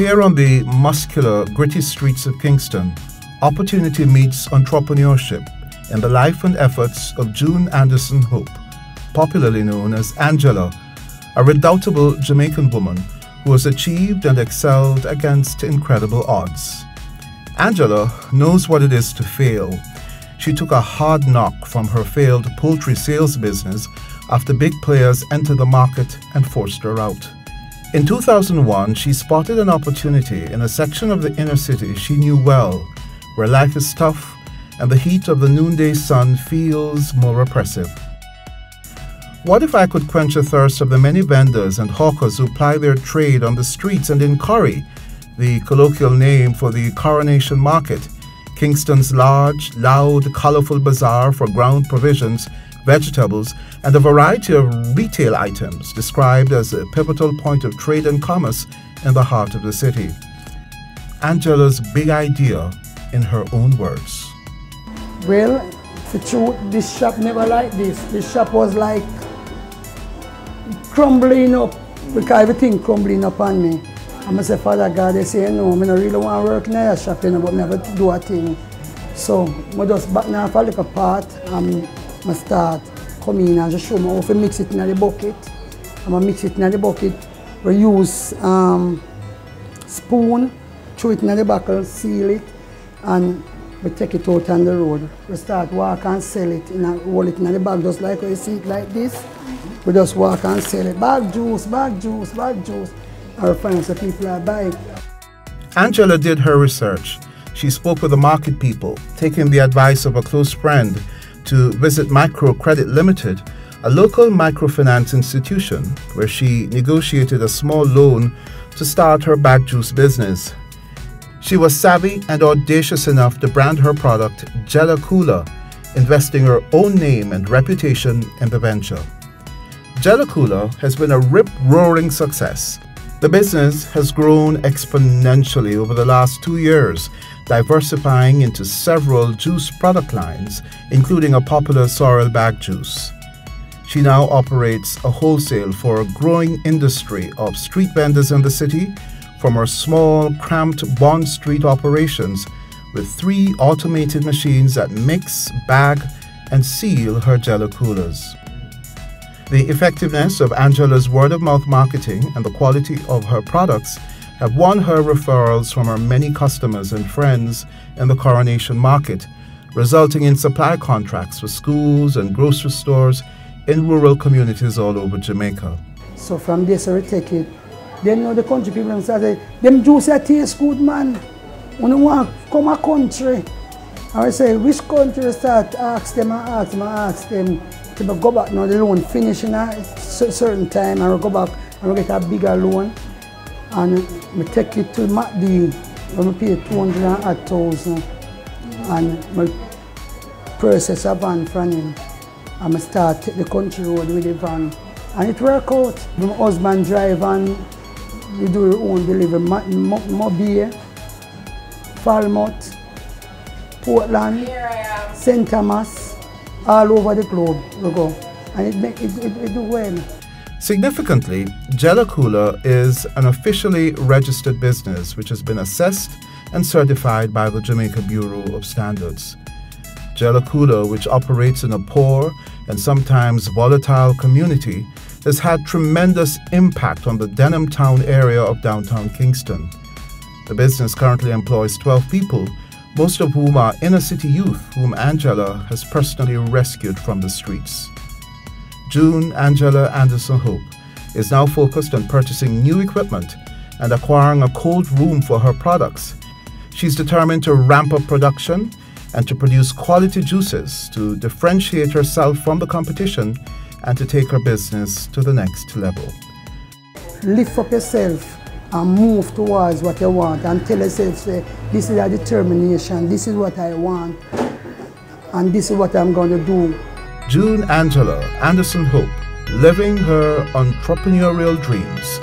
Here on the muscular, gritty streets of Kingston, opportunity meets entrepreneurship in the life and efforts of June Anderson-Hope, popularly known as Angela, a redoubtable Jamaican woman who has achieved and excelled against incredible odds. Angela knows what it is to fail. She took a hard knock from her failed poultry sales business after big players entered the market and forced her out. In 2001, she spotted an opportunity in a section of the inner city she knew well, where life is tough and the heat of the noonday sun feels more oppressive. What if I could quench the thirst of the many vendors and hawkers who ply their trade on the streets and in Curry, the colloquial name for the Coronation Market, Kingston's large, loud, colorful bazaar for ground provisions, vegetables, and a variety of retail items described as a pivotal point of trade and commerce in the heart of the city. Angela's big idea in her own words. Well, the truth, this shop never like this. This shop was like crumbling up, because everything crumbling up on me. And I said, Father God, they say, no, I don't really want to work now, shop, you know, but never do a thing. So I just back now for a little part, and I start coming in and just show me how to mix it in the bucket. And I mix it in the bucket, we use spoon, throw it in the bucket, seal it, and we take it out on the road. We start walk and sell it, and roll it in the bag, just like we see it like this. We just walk and sell it. Bag juice, bag juice, bag juice. Our friends, the people are buying. Angela did her research. She spoke with the market people, taking the advice of a close friend to visit Micro Credit Limited, a local microfinance institution where she negotiated a small loan to start her bag juice business. She was savvy and audacious enough to brand her product Jelly Cooler, investing her own name and reputation in the venture. Jelly Cooler has been a rip-roaring success. The business has grown exponentially over the last 2 years, diversifying into several juice product lines, including a popular sorrel bag juice. She now operates a wholesale for a growing industry of street vendors in the city, from her small, cramped Bond Street operations with 3 automated machines that mix, bag, and seal her Jelly Coolers. The effectiveness of Angela's word-of-mouth marketing and the quality of her products have won her referrals from her many customers and friends in the Coronation Market, resulting in supply contracts for schools and grocery stores in rural communities all over Jamaica. So from this, I take it. They know the country people and say, them juice that taste good, man. When you want to come a country. And I say, which country I start? Ask them. They go back now, the loan finish in a certain time, and we go back and we get a bigger loan. And we take it to MacD, when we pay $200,000, and we process a van from him. And we start the country road with the van. And it worked out. My husband drive and we do our own delivery. Mobile, Falmouth, Portland, St. Thomas, all over the globe we go. And it do well. Significantly, Jelly Cooler is an officially registered business which has been assessed and certified by the Jamaica Bureau of Standards. Jelly Cooler, which operates in a poor and sometimes volatile community, has had tremendous impact on the Denham Town area of downtown Kingston. The business currently employs 12 people, most of whom are inner-city youth whom Angela has personally rescued from the streets. June Angela Anderson-Hope is now focused on purchasing new equipment and acquiring a cold room for her products. She's determined to ramp up production and to produce quality juices to differentiate herself from the competition and to take her business to the next level. Lift up yourself and move towards what you want and tell yourself, say, this is a determination, this is what I want, and this is what I'm going to do. June Angela Anderson-Hope, living her entrepreneurial dreams.